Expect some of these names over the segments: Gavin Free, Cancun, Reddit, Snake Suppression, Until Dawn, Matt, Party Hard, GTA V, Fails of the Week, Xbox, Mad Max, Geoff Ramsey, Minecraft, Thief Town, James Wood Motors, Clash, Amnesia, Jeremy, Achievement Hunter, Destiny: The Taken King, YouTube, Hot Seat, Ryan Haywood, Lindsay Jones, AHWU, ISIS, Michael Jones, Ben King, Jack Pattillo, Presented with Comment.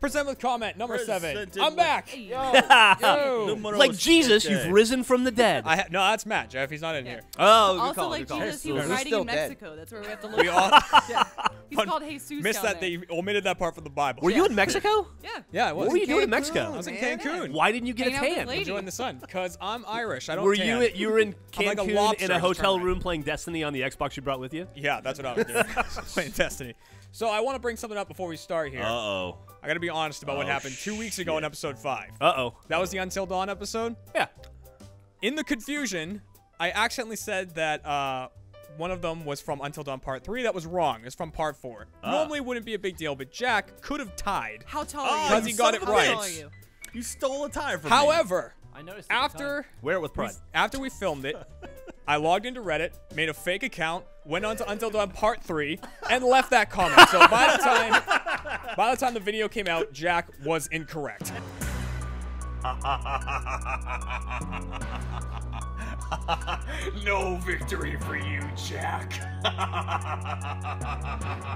Present with comment number 7. I'm back. Yo, yo. Like Jesus, you've risen from the dead. No, that's Matt. Jeff, he's not in here. Oh, also call, like Jesus, he was riding in Mexico. Dead. That's where we have to look. Yeah. He's called Jesus. Missed that there. They omitted that part from the Bible. Were you in Mexico? Yeah. Yeah. I was. What were you doing in Mexico? I was in Cancun. Why didn't you get a tan? Enjoying the sun. Because I'm Irish. I don't. Were tan. You were in Cancun like in a hotel room playing Destiny on the Xbox you brought with you? Yeah, that's what I was doing. Playing Destiny. So I want to bring something up before we start here. Uh-oh. I got to be honest about what happened 2 weeks ago in episode 5. Uh-oh. That was the Until Dawn episode? Yeah. In the confusion, I accidentally said that one of them was from Until Dawn Part 3. That was wrong. It's from Part 4. Normally wouldn't be a big deal, but Jack could have tied. How tall are you? Because he got it right. You stole a tie from me. However, I noticed after... Wear it with pride. After we filmed it... I logged into Reddit, made a fake account, went on to Until Dawn Part 3, and left that comment. So by the time the video came out, Jack was incorrect. No victory for you, Jack.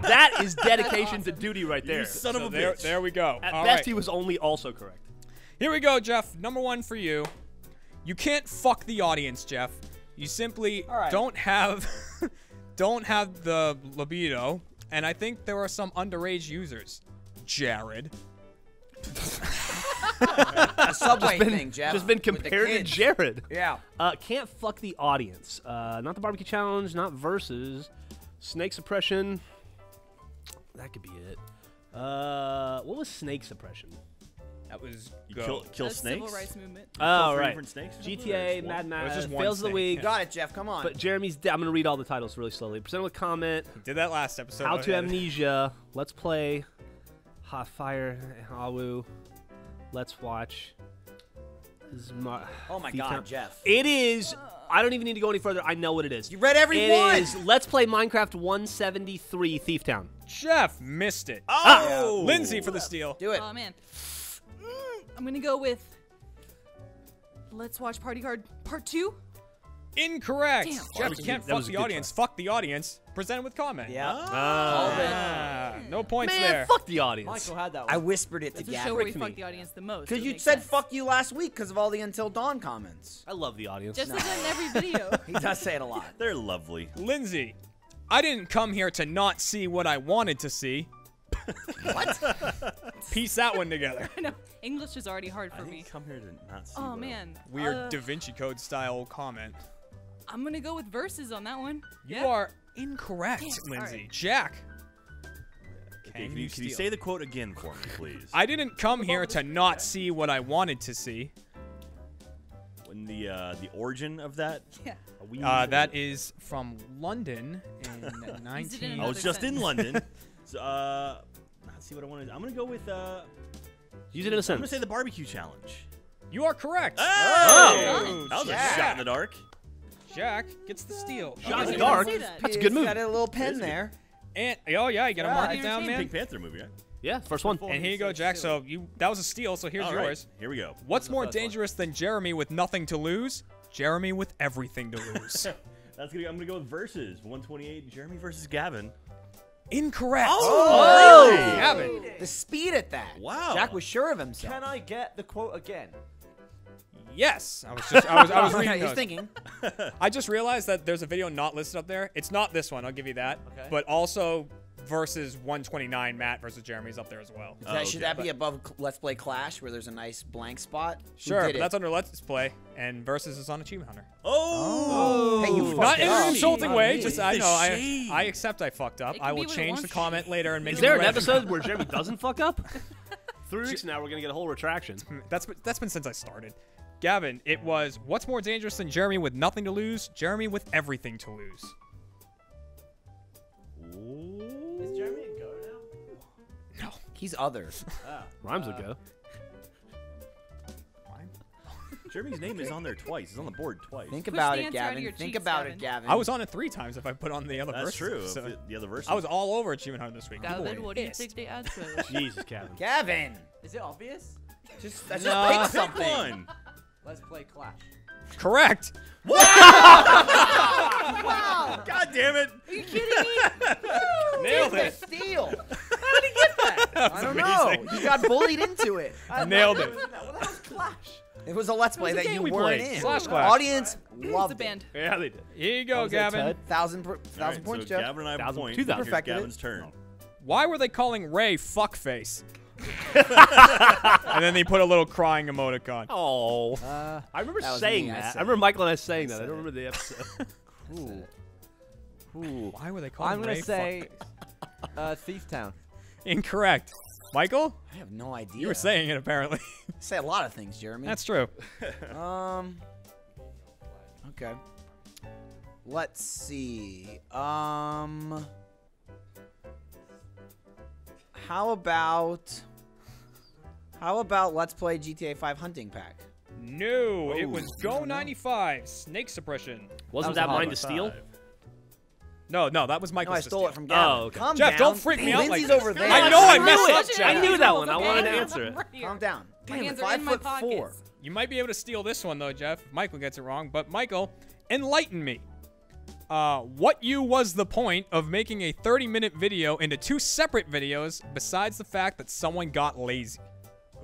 That is dedication to duty right there. You son of a bitch. There we go. At best, he was only also correct. Here we go, Jeff. Number 1 for you. You can't fuck the audience, Jeff. You simply don't have the libido, and I think there are some underage users. Jared. The Subway thing, Jeff. Just been compared to Jared. Yeah. Can't fuck the audience. Not the barbecue challenge, not versus. Snake suppression. That could be it. What was snake suppression? That was kill snakes. Civil rights movement. Oh, right. Snakes. GTA, Mad Max, Fails of the Week. Yeah. Got it, Jeff. Come on. But Jeremy's. I'm gonna read all the titles really slowly. Present with comment. He did that last episode. How to Amnesia. Let's play. Hot Fire. AHWU. Let's watch. Oh my God, Jeff. It is. I don't even need to go any further. I know what it is. You read every one. It is Let's Play Minecraft 173 Thief Town. Jeff missed it. Oh, Lindsay for the steal. Do it. Oh man. I'm gonna go with Let's Watch Party Hard Part 2. Incorrect. Damn. Jeff, you can't fuck the audience. Try. Fuck the audience. Presented with comment. Yeah. No points there. Man, fuck the audience. Michael had that one. I whispered it to Gavin. That's the show where we fuck the audience the most. Because you said fuck you last week because of all the Until Dawn comments. I love the audience. Just like in every video. He does say it a lot. They're lovely. Lindsay, I didn't come here to not see what I wanted to see. What? Piece that one together. I know. English is already hard for me. I didn't come here to not see. Oh man. Weird Da Vinci Code style comment. I'm gonna go with verses on that one. You are incorrect, Lindsay. Right. Jack. Okay, can you say the quote again for me, please? I didn't come here to not see what I wanted to see. And the origin of that? Yeah. That is from London in 19... I was just in London. Let's see what I want to do. I'm going to go with... Use it in a sentence. I'm going to say the barbecue challenge. You are correct. Hey! Oh, that was a shot in the dark. Jack gets the steal. Shot in the dark? That's a good move. Got a little pen there. And, oh, yeah, you got to mark it down, man. Big Panther movie, right? Yeah, first one. And here you go, Jack. So that was a steal, so here's yours. Here we go. What's more dangerous than Jeremy with nothing to lose? Jeremy with everything to lose. That's gonna. I'm going to go with versus 128, Jeremy versus Gavin. Incorrect. Oh, Gavin. The speed at that. Wow. Jack was sure of himself. Can I get the quote again? Yes. I was reading those. Thinking. I just realized that there's a video not listed up there. It's not this one. I'll give you that. Okay. But also... versus 129, Matt versus Jeremy's up there as well. Should that be above Let's Play Clash, where there's a nice blank spot? Sure, but that's under Let's Play, and versus is on Achievement Hunter. Oh! Hey, you not in an insulting way. Just I accept I fucked up. I will change the comment later and make. Is there an episode where Jeremy doesn't fuck up? 3 weeks now, we're gonna get a whole retraction. That's been since I started. Gavin, it was what's more dangerous than Jeremy with nothing to lose? Jeremy with everything to lose. Ooh. Is Jeremy a go now? No. He's other. Rhymes a go. Jeremy's name is on there twice. It's on the board twice. Think about it, Gavin. Think about it, Gavin. I was on it 3 times if I put on the other verse. That's true. So the other verse. I was all over Achievement Hunter this week. Gavin, what do you think the answer is? Jesus, Gavin. Gavin! Is it obvious? Just pick something. Let's Play Clash. Correct. Wow! Wow! God damn it! Are you kidding me? Nailed it. Steal. How did he get that? I don't know. You got bullied into it. Nailed it. Well, that was Clash. It was a Let's Play that you weren't in. Clash. Audience loved it. Yeah, they did. Here you go, Gavin. 1,000 points, Jeff. Gavin and I have points. Here's Gavin's turn. Why were they calling Ray fuckface? And then they put a little crying emoticon. Oh, I remember saying that. I remember Michael and I saying that. I don't remember the episode. Cool. Why were they calling Ray? I'm gonna say Thief Town. Incorrect. Michael? I have no idea. You were saying it apparently. I say a lot of things, Jeremy. That's true. Okay. Let's see. How about Let's Play GTA V Hunting Pack? No, it was Go 95, Snake Suppression. Wasn't that mine to steal? No, no, that was Michael's. No, I stole it from Gavin. Oh, okay. Jeff, down. Don't freak me out like this. Over there. I know I messed up, Jeff. I knew that one. I wanted to answer it. Calm down. Damn, 5'4". You might be able to steal this one, though, Jeff. Michael gets it wrong, but Michael, enlighten me. What was the point of making a 30-minute video into two separate videos besides the fact that someone got lazy?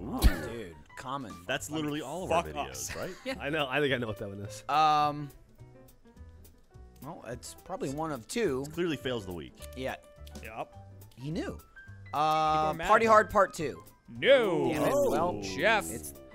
Ooh. Dude, common. That's literally all of our videos, right? Yeah. I know. I think I know what that one is. Well, it's probably one of two. It's clearly Fails of the Week. Yeah. Yep. He knew. Party Hard Part 2. No. Damn it. Well, Jeff.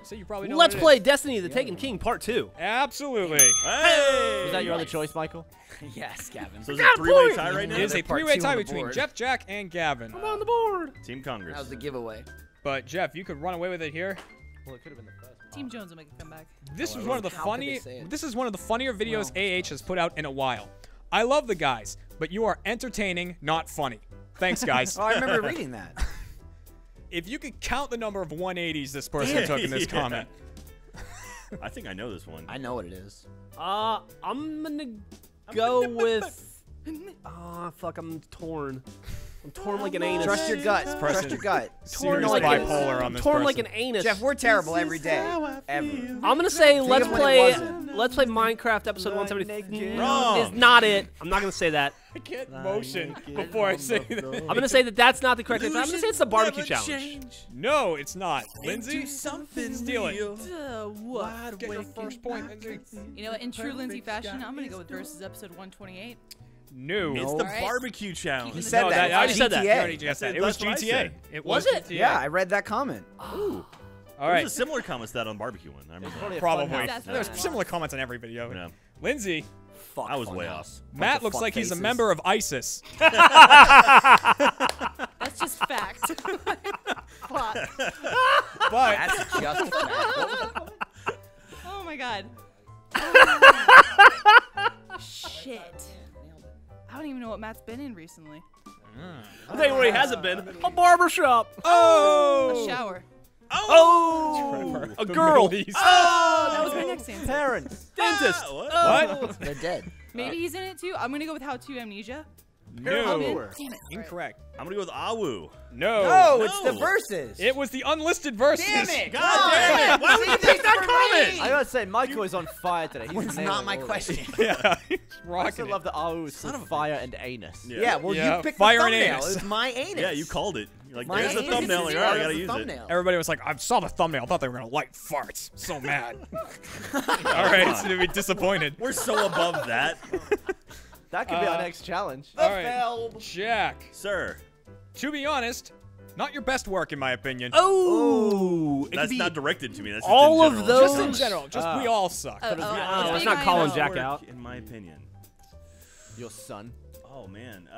So you probably know. Let's Play Destiny: The Taken King Part 2. Absolutely. Hey! Was that your other choice, Michael? Yes, Gavin. So is it a three-way tie right now? It is a three-way tie between Jeff, Jack, and Gavin. I'm on the board. Team Congress. That was the giveaway. But Jeff, you could run away with it here. Well, it could have been the best. Team Jones will make a comeback. This was one of the funnier videos AH has put out in a while. I love the guys, but you are entertaining, not funny. Thanks, guys. Oh, I remember reading that. If you could count the number of 180s this person took in this comment. I think I know this one. I know what it is. I'm gonna go with. Ah, fuck! I'm torn. I'm torn like an anus. Trust your gut. Trust your gut. Torn like bipolar on this. Torn like an anus. Jeff, we're terrible every day. Ever. I'm gonna say let's play Minecraft episode 173. Wrong. Is not it. I'm not gonna say that. I can't motion before I say that. I'm gonna say that that's not the correct answer. I'm gonna say it's the barbecue challenge. No, it's not. Lindsay, steal it. What? Get your first point, Lindsay. You know what? In true Lindsay fashion, I'm gonna go with versus episode 128. No. It's the barbecue challenge. He said that. I already said that. It was GTA. It was it? Yeah, I read that comment. Ooh. All right. There's a similar comment to that on barbecue one. I remember. Probably. There's similar comments on every video. Yeah. Lindsay. Fuck. I was way off. Matt looks like he's a member of ISIS. That's just fact. Fuck. That's just fact. Oh my god. Shit. I don't even know what Matt's been in recently. I'll tell you where he hasn't been. A barbershop. Oh. A shower. Oh. A girl. Oh. That was my next answer. Parents. Dentist. What? They're dead. Maybe he's in it too. I'm going to go with How to Amnesia. No. Incorrect. I'm going to go with AHWU. No. No, it's the verses. It was the unlisted verses. Damn it. God damn it. Why would you pick that comment? I got to say, Michael is on fire today. It's not my question. Yeah. I still love the AHWU for fire and anus. Yeah, well, you picked the thumbnail. It was my anus. Yeah, you called it. Like, there's a thumbnail. Like, I got to use it. Everybody was like, I saw the thumbnail. I thought they were going to light farts. I'm so mad. All right. It's going to be disappointed. We're so above that. That could be our next challenge. All right, Jack. Sir. To be honest, not your best work, in my opinion. Oh. That's not directed to me. That's all of those. Just in general. Just we all suck. That's not calling Jack out. In my opinion. Your son. Oh, man.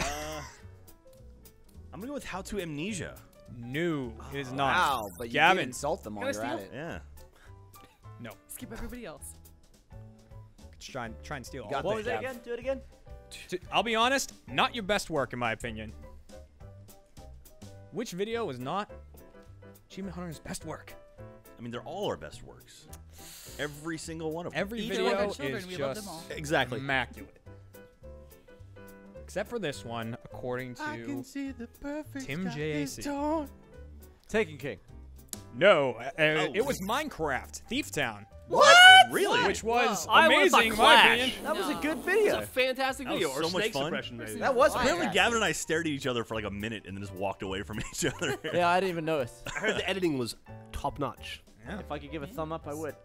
I'm going to go with How to Amnesia. No, it is not. Wow, but you did insult them while you're at it. Yeah. No. Skip everybody else. Try and steal all of them. What was that again? Do it again. I'll be honest, not your best work, in my opinion. Which video was not Achievement Hunter's best work? I mean, they're all our best works. Every single one of them. Every video is just exactly immaculate. Except for this one, according to Tim JAC. Taken King. No, it was Minecraft, Thief Town. What? Really? Which was amazing, in my opinion. That was a good video. That was a fantastic video. Or Snake Suppression. That was apparently Gavin and I stared at each other for like a minute and then just walked away from each other. Yeah, I didn't even notice. I heard the editing was top notch. Yeah. If I could give a thumb up, I would.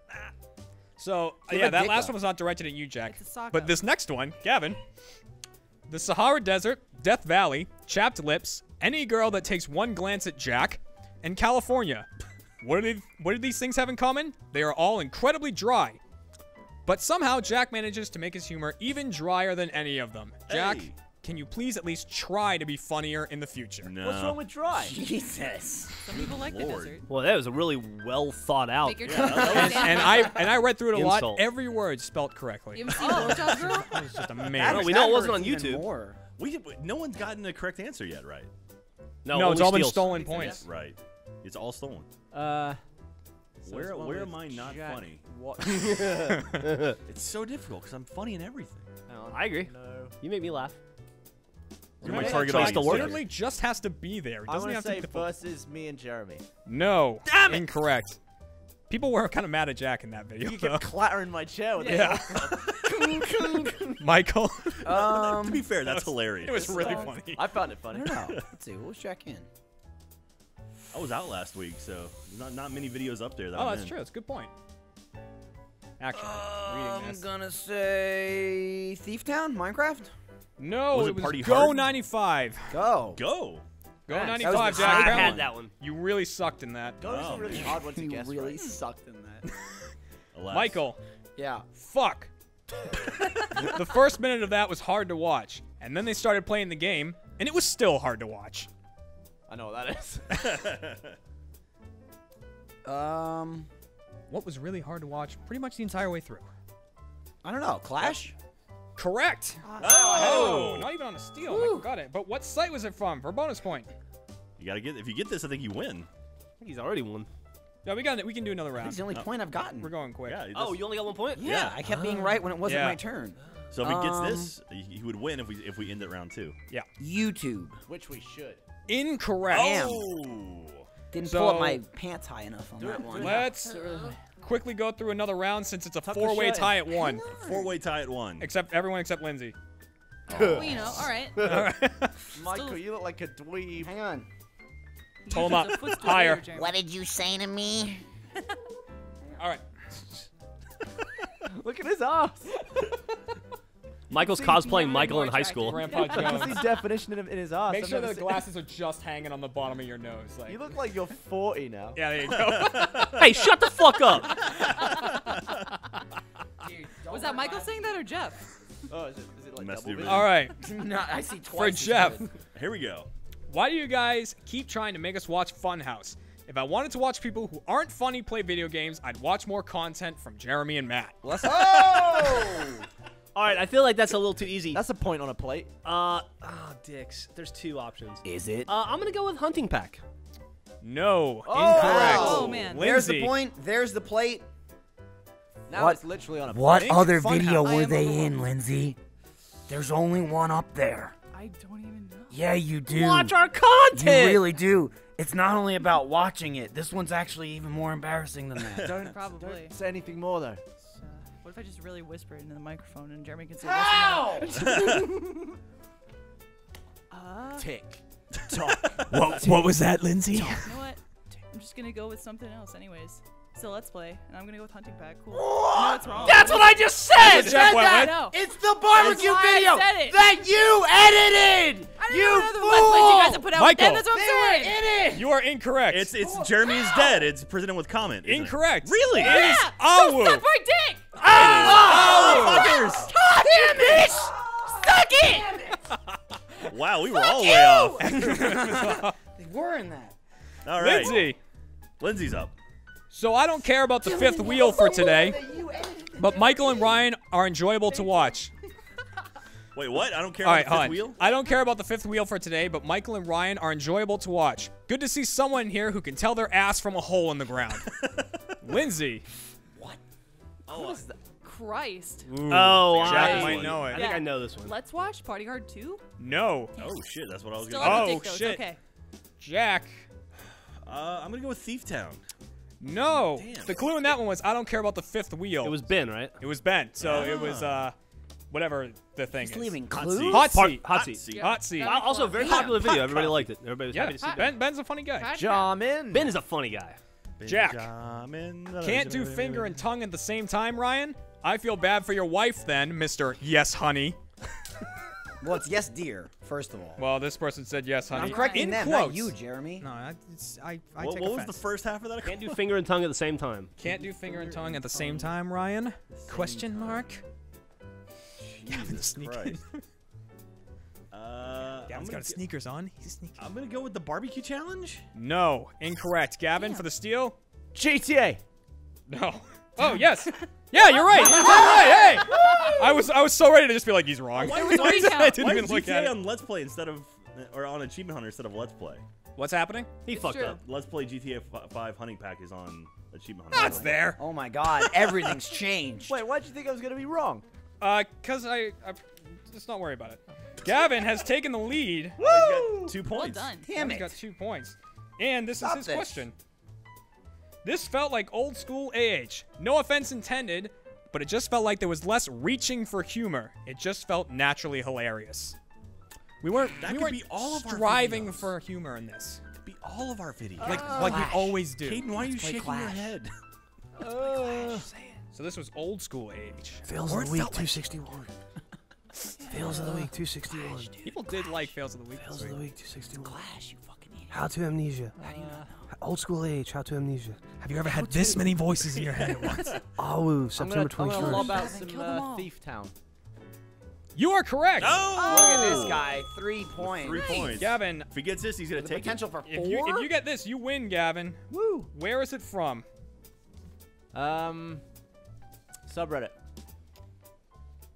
So, yeah, that last one was not directed at you, Jack. But this next one, Gavin. The Sahara Desert, Death Valley, Chapped Lips, Any Girl That Takes One Glance at Jack, and California. What do these things have in common? They are all incredibly dry. But somehow, Jack manages to make his humor even drier than any of them. Jack, can you please at least try to be funnier in the future? No. What's wrong with dry? Jesus. Some people like the desert. Well, that was a really well thought out. And I read through it a lot. Every word spelt correctly. You haven't seen the blowjob, bro? It's just amazing. We know it wasn't on YouTube. No one's gotten the correct answer yet, right? No, it's all been stolen points. Right. It's all stolen. Where am I not funny? It's so difficult because I'm funny in everything. I agree. No. You make me laugh. You're my target audience. It literally just has to be there. I want to say versus me and Jeremy. No. Damn it. Incorrect. People were kind of mad at Jack in that video. You kept clattering my chair with Michael. To be fair, that's hilarious. It was really funny. I found it funny. Let's see. We'll check in. I was out last week, so there's not many videos up there. That that's true. That's a good point. Actually, I'm gonna say Thief Town, Minecraft. No, was it was Go 95. Go 95, Jack. I had that one. You really sucked in that. Go was a really hard one to guess. You really sucked in that. Michael. Yeah. Fuck. The first minute of that was hard to watch, and then they started playing the game, and it was still hard to watch. I know what that is. What was really hard to watch pretty much the entire way through? I don't know. Clash? Correct. Oh, not even on a steal. Michael got it. But what site was it from for a bonus point? You gotta get. If you get this, I think you win. I think he's already won. Yeah, we can do another round. That's the only point I've gotten. We're going quick. Yeah, you only got 1 point? Yeah, I kept being right when it wasn't my turn. So if he gets this, he would win if we end at round 2. Yeah. YouTube. Which we should. Incorrect. Oh. Didn't pull up my pants high enough on that one. Let's quickly go through another round since it's a four-way tie at 1. Four-way tie at 1. Except everyone except Lindsay. Well, you know, all right. Michael, you look like a dweeb. Hang on. Pull him up higher. What did you say to me? All right. Look at his ass. Michael's cosplaying Michael in high school. Grandpa Jones. That's the definition in his ass. Make sure the glasses are just hanging on the bottom of your nose. Like. You look like you're 40 now. Yeah, there you go. Hey, shut the fuck up. Dude, was that Michael saying that or Geoff? Oh, is it like double vision? All right. No, I see twice. For Geoff. Here we go. Why do you guys keep trying to make us watch Funhouse? If I wanted to watch people who aren't funny play video games, I'd watch more content from Jeremy and Matt. Let's go. All right, I feel like that's a little too easy. That's a point on a plate. Dicks. There's 2 options. Is it? I'm going to go with Hunting Pack. No. Oh. Incorrect. Oh, man. Lindsay. There's the point. There's the plate. Now it's literally on a plate. What other video were they in, Lindsay? There's only one up there. I don't even know. Yeah, you do. Watch our content. You really do. It's not only about watching it. This one's actually even more embarrassing than that. Don't say anything more, though. What if I just really whisper it into the microphone and Jeremy can say this? Tick. Talk. What was that, Lindsay? You know what? I'm just going to go with something else anyways. So let's play, and I'm going to go with Hunting Pack. Cool. No, it's wrong. That's what I just said! It's the barbecue video that you edited! You fool! Michael, that's what I'm saying. You are incorrect. It's Jeremy is dead. It's presented with comment. Incorrect. Really? Yeah. It is AHWU. Suck my dick! Fuckers! Suck it! Wow, we were all way off. They were in that. All right. Lindsay's up. So I don't care about the fifth wheel for today, but Michael and Ryan are enjoyable to watch. Wait, what? I don't care about the fifth wheel? I don't care about the fifth wheel for today, but Michael and Ryan are enjoyable to watch. Good to see someone here who can tell their ass from a hole in the ground. Lindsay. What? Oh, what is that? Christ. Ooh. Oh, Jack might know it. I think I know this one. Let's watch Party Hard 2? No. Oh, shit. That's what I was going to say. Oh, shit. Okay. Jack. I'm going to go with Thief Town. No. Damn. The clue in that one was I don't care about the fifth wheel. It was Ben, right? It was Ben. So it was whatever the thing is. Leaving clues? Hot seat. Yeah, hot seat. Also, very popular video. Everybody liked it. Everybody was happy to see it. Ben's a funny guy. Jamin. Ben is a funny guy. Jack. Can't do finger and tongue at the same time, Ryan. I feel bad for your wife then, Mr. Yes, honey. Well, it's yes, dear, first of all. Well, this person said yes, honey. I'm correcting them, not you, Jeremy. No, I take offense. What was the first half of that? Can't do finger and tongue at the same time. Can't do finger and tongue at the same time, Ryan? Question mark? Gavin sneak in. Gavin's got sneakers on. He's sneaking. I'm going to go with the barbecue challenge? No. Incorrect. Gavin, for the steal? GTA. No. Oh, yes. Yeah, you're right. You're right. Hey, I was so ready to just be like, he's wrong. Why was GTA on Let's Play instead of, or on Achievement Hunter instead of Let's Play? What's happening? He fucked up. Let's Play GTA 5 hunting pack is on Achievement Hunter. That's there. Oh my God, everything's changed. Wait, why'd you think I was gonna be wrong? Cause I just not worry about it. Gavin has taken the lead. Woo! He's got 2 points. Well done. Damn it. He's got 2 points. And this is his question. This felt like old school AH. No offense intended, but it just felt like there was less reaching for humor. It just felt naturally hilarious. We weren't striving for humor in this. It could be all of our videos. Like we always do. Caden, why are you shaking your head? So this was old school AH. Fails of the Week 261. Fails of the Week 261. Clash, people did like Fails of the Week. Fails of the Week 261. Clash, you fucking idiot. How to Amnesia. How do you not know? Old school age, How to Amnesia. Have you ever had this many voices in your head at once? AHWU, September 21st. I'm gonna lob out some Thief Town. You are correct. Oh! Look at this guy, 3 points. 3 points. Gavin. If he gets this, he's gonna take potential it. For 4. If you get this, you win, Gavin. Woo! Where is it from? Subreddit.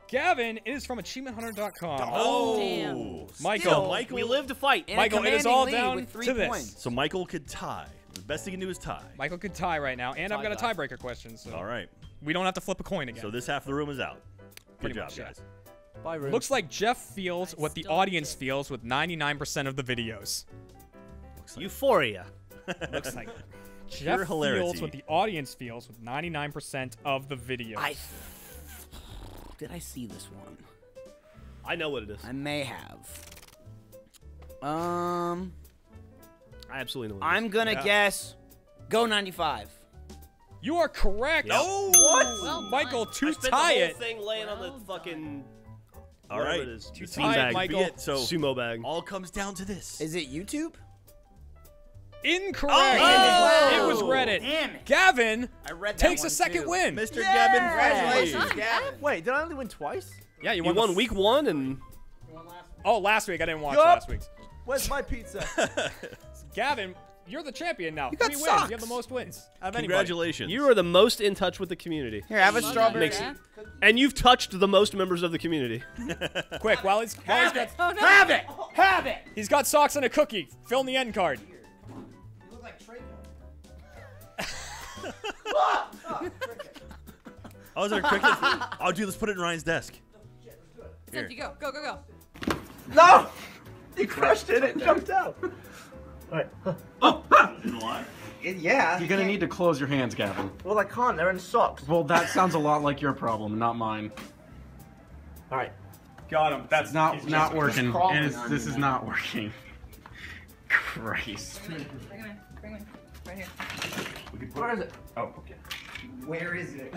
Gavin, it is from AchievementHunter.com. Oh, damn. Michael, we live to fight. Michael, it is all down to this. So Michael could tie. The best he can do is tie. Michael could tie right now, and I've got a tiebreaker question. So all right. We don't have to flip a coin again. So this half of the room is out. Good job, guys. Bye, room. Looks like Geoff feels what the audience feels with 99% of the videos. Looks like Euphoria. Looks like Geoff feels what the audience feels with 99% of the videos. Did I see this one? I know what it is. I may have. I absolutely know what it is. I'm gonna guess Go 95. You are correct. Yep. Oh, what? Well, Michael, to tie it. I spent the whole thing laying on the fucking... All right. It is. To tie it, Michael. So sumo bag. All comes down to this. Is it YouTube? Incorrect. Oh, it was Reddit. Damn it. Gavin takes a second win. Mr. Gavin Free. Congratulations. Wait, did I only win twice? Yeah, you won week one and... You won last week. Oh, last week. I didn't watch last week's. Where's my pizza? Gavin, you're the champion now. You got 3 wins. You have the most wins. Congratulations. You are the most in touch with the community. Here, have a strawberry. And you've touched the most members of the community. Quick, while he's got... Have it! Have it! He's got socks and a cookie. Fill in the end card. Oh, is there a cricket? Oh, dude, let's put it in Ryan's desk. Here. You go. No! He crushed it and jumped out. All right. Oh! Ah. Yeah. You're gonna need to close your hands, Gavin. Well, I can't. They're in socks. Well, that sounds a lot like your problem, not mine. All right. Got him. That's not working. And this is not working. Christ. Bring it. Right here. Where is it? Oh, okay. Where is it?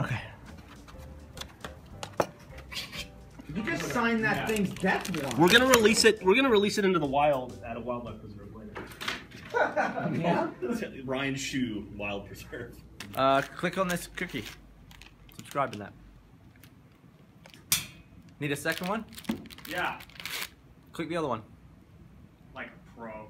Okay. You just signed that thing's death warrant. We're gonna release it. We're gonna release it into the wild at a wildlife preserve later. Yeah. Ryan Shoe Wild Preserve. Click on this cookie. Subscribe to that. Need a second one? Yeah. Click the other one. Like a pro.